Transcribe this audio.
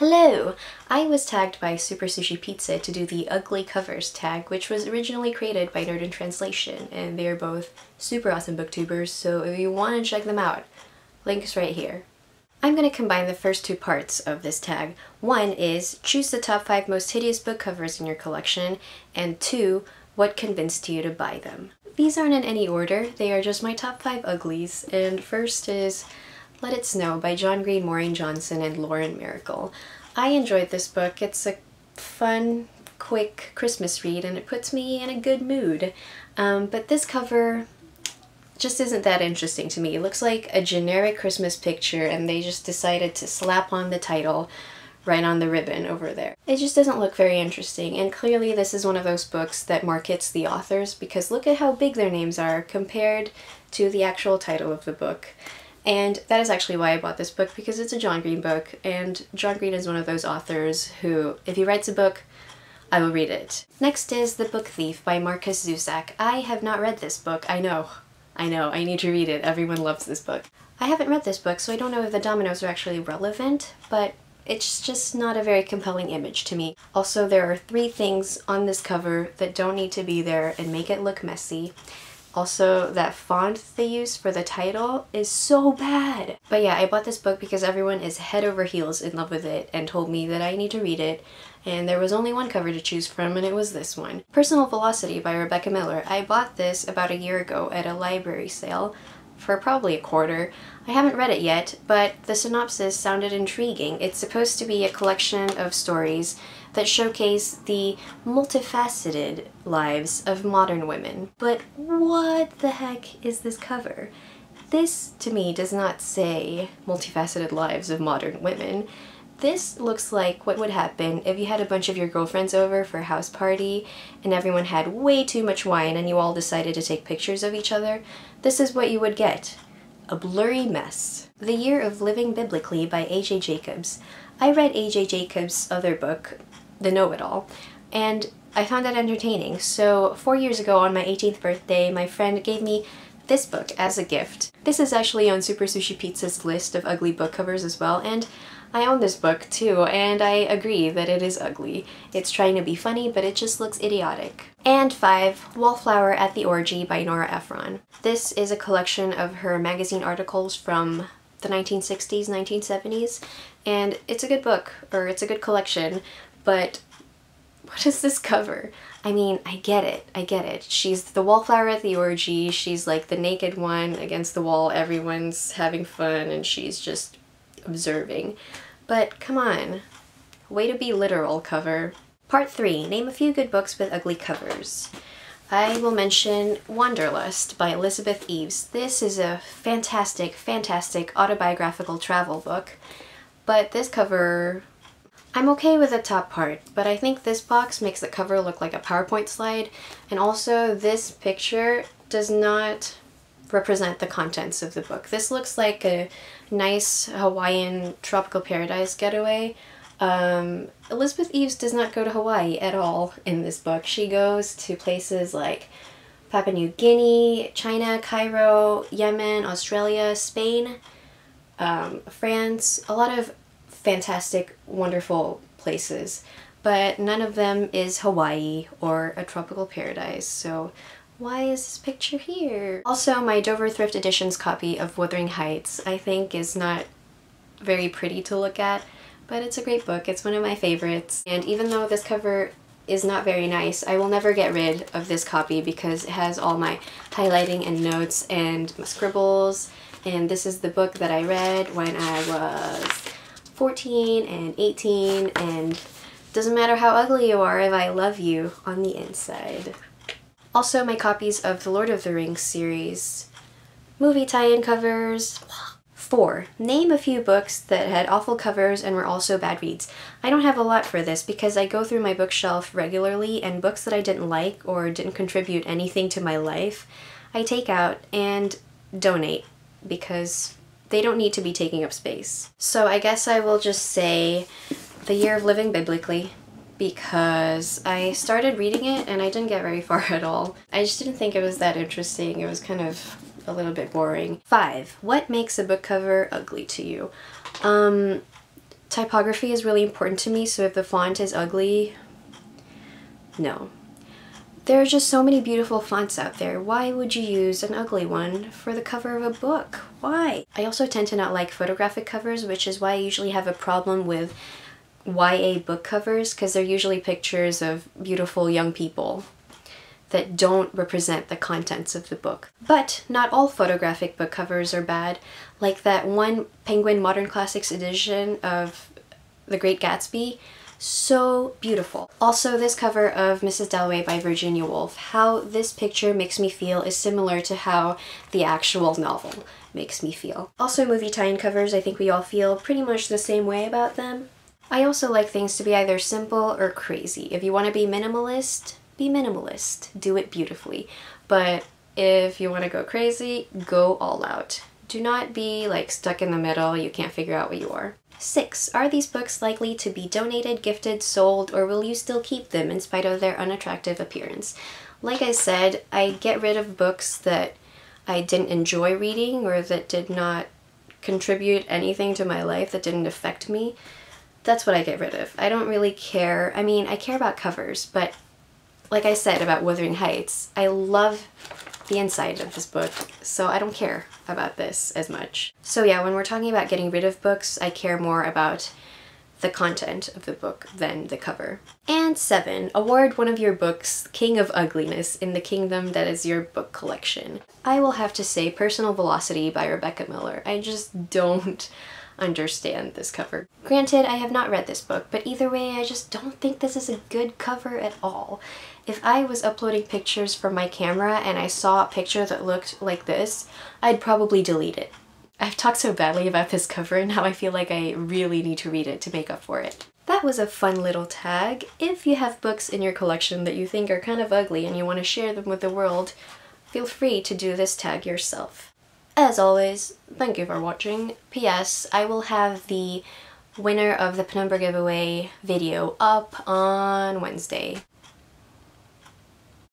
Hello! I was tagged by Super Sushi Pizza to do the Ugly Covers tag, which was originally created by Nerd in Translation, and they are both super awesome booktubers, so if you want to check them out, link's right here. I'm going to combine the first two parts of this tag. One is, choose the top 5 most hideous book covers in your collection, and 2, what convinced you to buy them. These aren't in any order, they are just my top 5 uglies, and first is Let It Snow by John Green, Maureen Johnson, and Lauren Myracle. I enjoyed this book. It's a fun, quick Christmas read and it puts me in a good mood. But this cover just isn't that interesting to me. It looks like a generic Christmas picture and they just decided to slap on the title right on the ribbon over there. It just doesn't look very interesting, and clearly this is one of those books that markets the authors because look at how big their names are compared to the actual title of the book. And that is actually why I bought this book, because it's a John Green book, and John Green is one of those authors who, if he writes a book, I will read it. Next is The Book Thief by Markus Zusak. I have not read this book. I know, I need to read it. Everyone loves this book. I haven't read this book, so I don't know if the dominoes are actually relevant, but it's just not a very compelling image to me. Also, there are 3 things on this cover that don't need to be there and make it look messy. Also, that font they use for the title is so bad! But yeah, I bought this book because everyone is head over heels in love with it and told me that I need to read it, and there was only one cover to choose from and it was this one. Personal Velocity by Rebecca Miller. I bought this about a year ago at a library sale for probably a quarter. I haven't read it yet, but the synopsis sounded intriguing. It's supposed to be a collection of stories that showcase the multifaceted lives of modern women. But what the heck is this cover? This, to me, does not say multifaceted lives of modern women. This looks like what would happen if you had a bunch of your girlfriends over for a house party and everyone had way too much wine and you all decided to take pictures of each other. This is what you would get. A blurry mess. The Year of Living Biblically by A.J. Jacobs. I read A.J. Jacobs' other book, The Know-It-All, and I found that entertaining, so 4 years ago on my 18th birthday, my friend gave me this book as a gift. This is actually on Super Sushi Pizza's list of ugly book covers as well, and I own this book too, and I agree that it is ugly. It's trying to be funny, but it just looks idiotic. And 5, Wallflower at the Orgy by Nora Ephron. This is a collection of her magazine articles from the 1960s, 1970s, and it's a good book, or it's a good collection, but what is this cover? I mean, I get it. She's the wallflower at the orgy, she's like the naked one against the wall, everyone's having fun, and she's just observing. But come on, way to be literal, cover. Part 3, name a few good books with ugly covers. I will mention Wanderlust by Elisabeth Eaves. This is a fantastic, fantastic autobiographical travel book, but this cover, I'm okay with the top part, but I think this box makes the cover look like a PowerPoint slide, and also this picture does not represent the contents of the book. This looks like a nice Hawaiian tropical paradise getaway. Elisabeth Eaves does not go to Hawaii at all in this book. She goes to places like Papua New Guinea, China, Cairo, Yemen, Australia, Spain, France, a lot of fantastic, wonderful places, but none of them is Hawaii or a tropical paradise, so why is this picture here? Also, my Dover Thrift Editions copy of Wuthering Heights I think is not very pretty to look at, but it's a great book, it's one of my favorites, and even though this cover is not very nice, I will never get rid of this copy because it has all my highlighting and notes and scribbles, and this is the book that I read when I was 14 and 18, and doesn't matter how ugly you are if I love you on the inside. Also, my copies of the Lord of the Rings series movie tie-in covers. 4. Name a few books that had awful covers and were also bad reads. I don't have a lot for this because I go through my bookshelf regularly, and books that I didn't like or didn't contribute anything to my life, I take out and donate because they don't need to be taking up space. So I guess I will just say The Year of Living Biblically, because I started reading it and I didn't get very far at all. I just didn't think it was that interesting. It was kind of a little bit boring. 5. What makes a book cover ugly to you? Typography is really important to me, so if the font is ugly, no. There are just so many beautiful fonts out there. Why would you use an ugly one for the cover of a book? Why? I also tend to not like photographic covers, which is why I usually have a problem with YA book covers, because they're usually pictures of beautiful young people that don't represent the contents of the book. But not all photographic book covers are bad. Like that one Penguin Modern Classics edition of The Great Gatsby, so beautiful. Also this cover of Mrs. Dalloway by Virginia Woolf. How this picture makes me feel is similar to how the actual novel makes me feel. Also movie tie-in covers, I think we all feel pretty much the same way about them. I also like things to be either simple or crazy. If you want to be minimalist, be minimalist. Do it beautifully. But if you want to go crazy, go all out. Do not be like stuck in the middle, you can't figure out what you are. 6. Are these books likely to be donated, gifted, sold, or will you still keep them in spite of their unattractive appearance? Like I said, I get rid of books that I didn't enjoy reading or that did not contribute anything to my life, that didn't affect me. That's what I get rid of. I don't really care. I mean, I care about covers, but like I said about Wuthering Heights, I love the inside of this book, so I don't care about this as much. So yeah, when we're talking about getting rid of books, I care more about the content of the book than the cover. And 7, award one of your books King of Ugliness in the kingdom that is your book collection. I will have to say Personal Velocity by Rebecca Miller. I just don't understand this cover. Granted, I have not read this book, but either way, I just don't think this is a good cover at all. If I was uploading pictures from my camera and I saw a picture that looked like this, I'd probably delete it. I've talked so badly about this cover and how I feel like I really need to read it to make up for it. That was a fun little tag. If you have books in your collection that you think are kind of ugly and you want to share them with the world, feel free to do this tag yourself. As always, thank you for watching. P.S. I will have the winner of the Penumbra giveaway video up on Wednesday.